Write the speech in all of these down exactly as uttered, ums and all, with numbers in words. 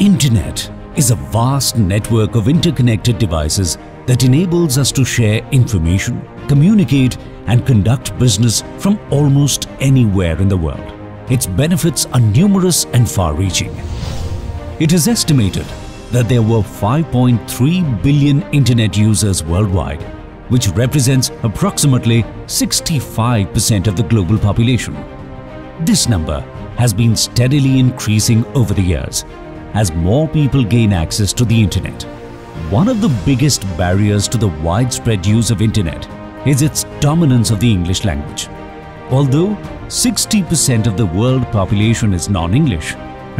Internet is a vast network of interconnected devices that enables us to share information, communicate and conduct business from almost anywhere in the world. Its benefits are numerous and far-reaching. It is estimated that there were five point three billion internet users worldwide, which represents approximately sixty-five percent of the global population. This number has been steadily increasing over the years as more people gain access to the internet. One of the biggest barriers to the widespread use of internet is its dominance of the English language. Although sixty percent of the world population is non-English,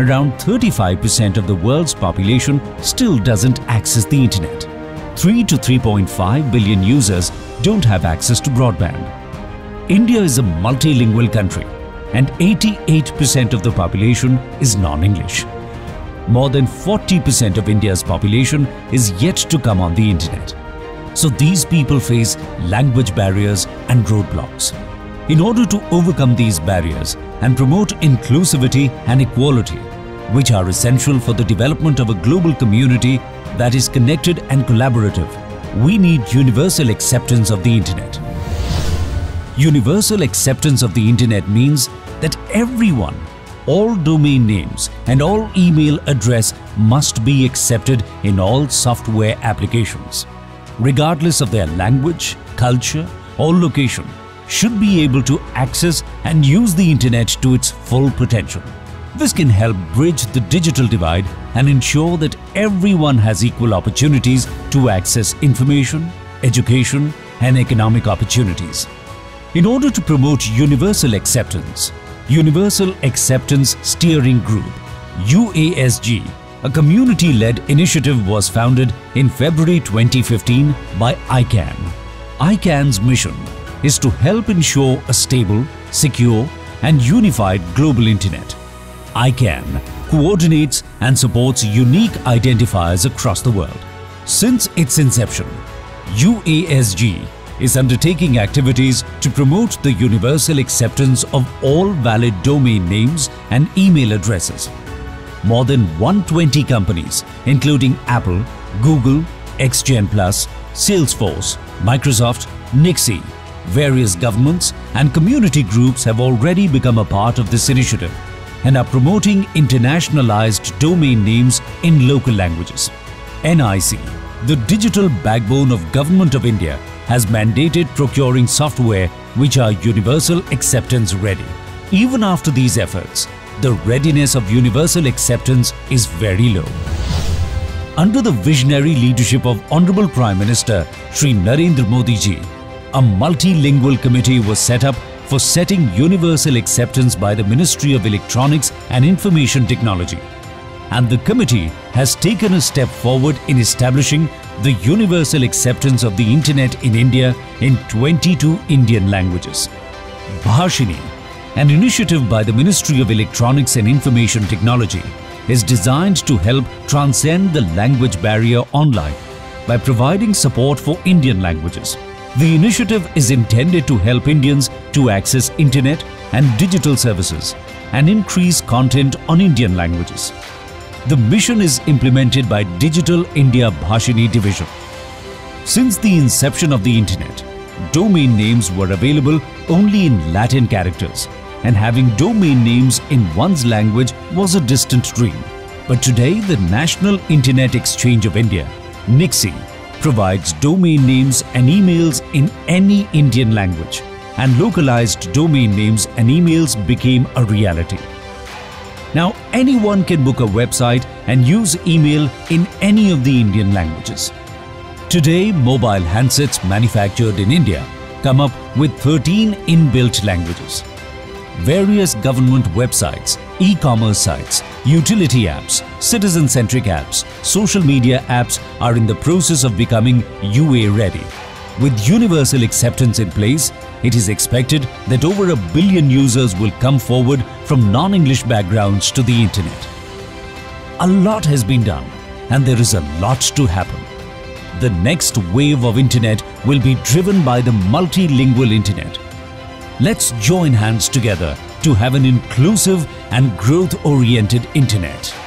around thirty-five percent of the world's population still doesn't access the internet. three to three point five billion users don't have access to broadband. India is a multilingual country and eighty-eight percent of the population is non-English. More than forty percent of India's population is yet to come on the internet. So these people face language barriers and roadblocks. In order to overcome these barriers and promote inclusivity and equality, which are essential for the development of a global community that is connected and collaborative, we need universal acceptance of the internet. Universal acceptance of the internet means that everyone, all domain names and all email address must be accepted in all software applications, regardless of their language, culture or location, should be able to access and use the internet to its full potential. This can help bridge the digital divide and ensure that everyone has equal opportunities to access information, education and economic opportunities. In order to promote universal acceptance, Universal Acceptance Steering Group U A S G, a community-led initiative, was founded in February twenty fifteen by ICANN. ICANN's mission is to help ensure a stable, secure and unified global internet. ICANN coordinates and supports unique identifiers across the world. Since its inception, U A S G is undertaking activities to promote the universal acceptance of all valid domain names and email addresses. More than one hundred twenty companies, including Apple, Google, XGen+, Salesforce, Microsoft, NIXI, various governments and community groups have already become a part of this initiative and are promoting internationalized domain names in local languages. N I C, the digital backbone of Government of India, has mandated procuring software which are universal acceptance ready. Even after these efforts, the readiness of universal acceptance is very low. Under the visionary leadership of Honorable Prime Minister Shri Narendra Modi ji, a multilingual committee was set up for setting universal acceptance by the Ministry of Electronics and Information Technology. And the committee has taken a step forward in establishing the universal acceptance of the internet in India in twenty-two Indian languages. Bhashini, an initiative by the Ministry of Electronics and Information Technology, is designed to help transcend the language barrier online by providing support for Indian languages. The initiative is intended to help Indians to access internet and digital services and increase content on Indian languages. The mission is implemented by Digital India Bhashini Division. Since the inception of the internet, domain names were available only in Latin characters, and having domain names in one's language was a distant dream. But today, the National Internet Exchange of India, NIXI, provides domain names and emails in any Indian language, and localized domain names and emails became a reality. Now, anyone can book a website and use email in any of the Indian languages. Today, mobile handsets manufactured in India come up with thirteen inbuilt languages. Various government websites, e-commerce sites, utility apps, citizen-centric apps, social media apps are in the process of becoming U A ready. With universal acceptance in place, it is expected that over a billion users will come forward from non-English backgrounds to the internet. A lot has been done and there is a lot to happen. The next wave of internet will be driven by the multilingual internet. Let's join hands together to have an inclusive and growth-oriented internet.